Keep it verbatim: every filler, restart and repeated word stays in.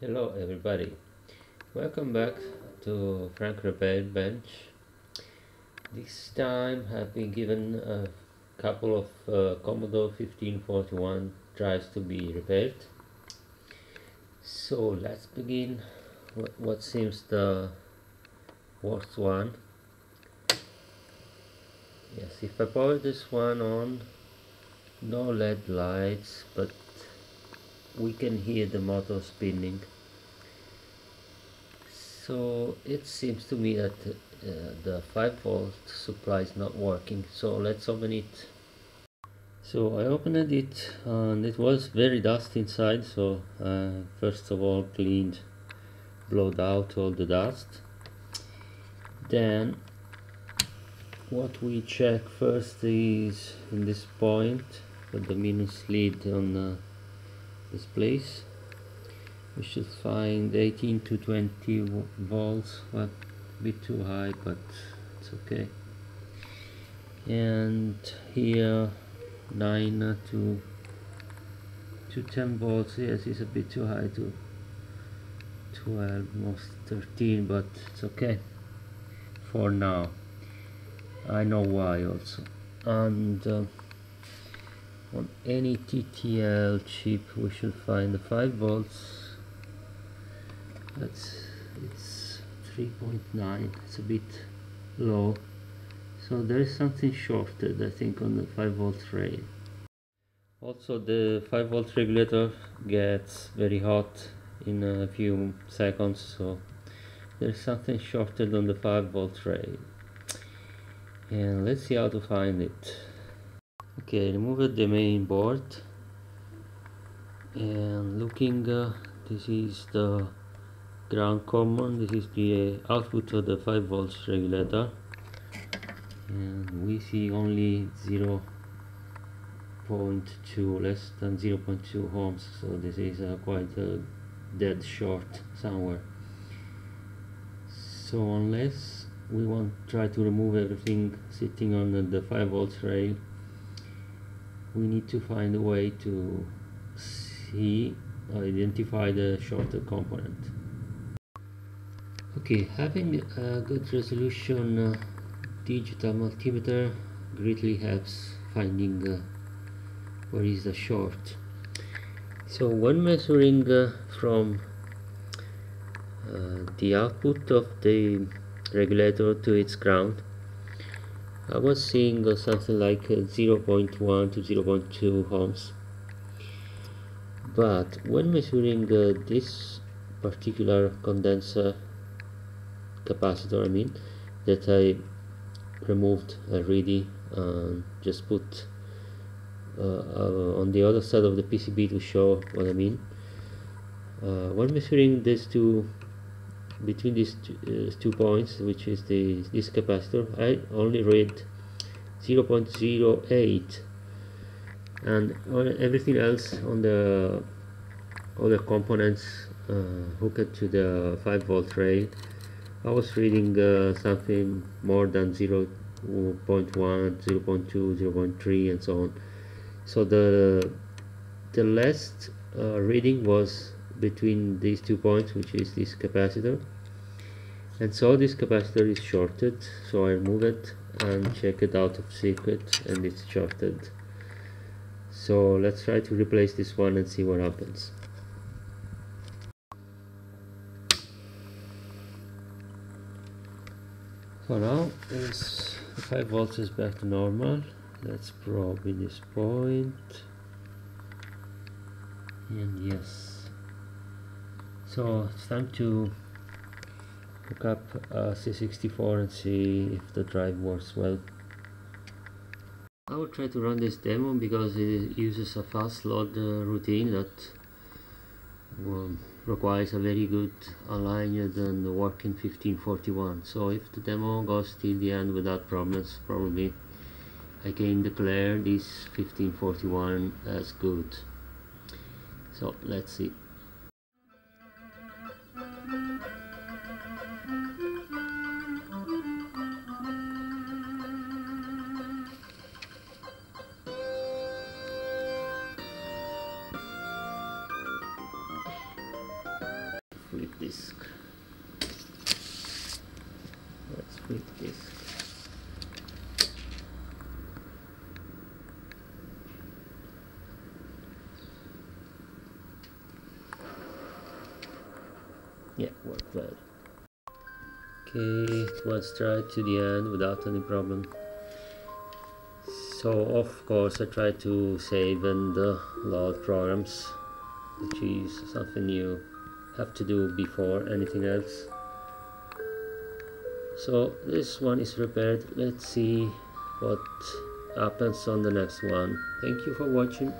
Hello everybody, welcome back to Frank Repair Bench. This time I've been given a couple of uh, Commodore fifteen forty-one drives to be repaired. So let's begin with what seems the worst one. Yes, if I power this one on, no L E D lights, but we can hear the motor spinning. So it seems to me that uh, the five volt supply is not working, so let's open it. So I opened it and it was very dusty inside, so uh, first of all cleaned, blowed out all the dust. Then what we check first is in this point with the minus lead on the this place, we should find eighteen to twenty volts, but a bit too high, but it's okay. And here nine to ten volts, yes, it's a bit too high, to twelve, almost thirteen, but it's okay for now. I know why also. And uh, on any T T L chip we should find the five volts. That's, it's three point nine, it's a bit low, so there is something shorted, I think, on the five volt rail. Also the five volt regulator gets very hot in a few seconds, so there is something shorted on the five volt rail, and let's see how to find it. Okay, remove the main board, and looking, uh, this is the ground common, this is the output of the five volts regulator, and we see only zero point two, less than zero point two ohms, so this is uh, quite a dead short somewhere. So unless we want to try to remove everything sitting on the, the five volts rail, we need to find a way to see or identify the shorted component. Okay, having a good resolution uh, digital multimeter greatly helps finding uh, where is the short. So when measuring uh, from uh, the output of the regulator to its ground, I was seeing uh, something like uh, zero point one to zero point two ohms, but when measuring uh, this particular condenser capacitor, I mean, that I removed already, um, just put uh, uh, on the other side of the P C B to show what I mean. Uh, when measuring these two, between these two, uh, two points, which is the this capacitor, I only read zero point zero eight, and on everything else on the other components uh, hooked to the five volt rail, I was reading uh, something more than zero point one, zero point two, zero point three, and so on. So the the last uh, reading was between these two points, which is this capacitor, and so this capacitor is shorted, so I remove it and check it out of circuit, and it's shorted. So let's try to replace this one and see what happens. For now, is five volts is back to normal. Let's probe in this point, and yes. So it's time to hook up a C sixty-four and see if the drive works well. I will try to run this demo because it uses a fast load uh, routine that um, requires a very good aligned and working fifteen forty-one. So if the demo goes till the end without problems, probably I can declare this fifteen forty-one as good. So let's see. flip disk. Let's flip disk. Yeah, worked well. Okay, let's try to the end without any problem. So of course I try to save and uh, load programs, which is something you have to do before anything else. So this one is repaired. Let's see what happens on the next one. Thank you for watching.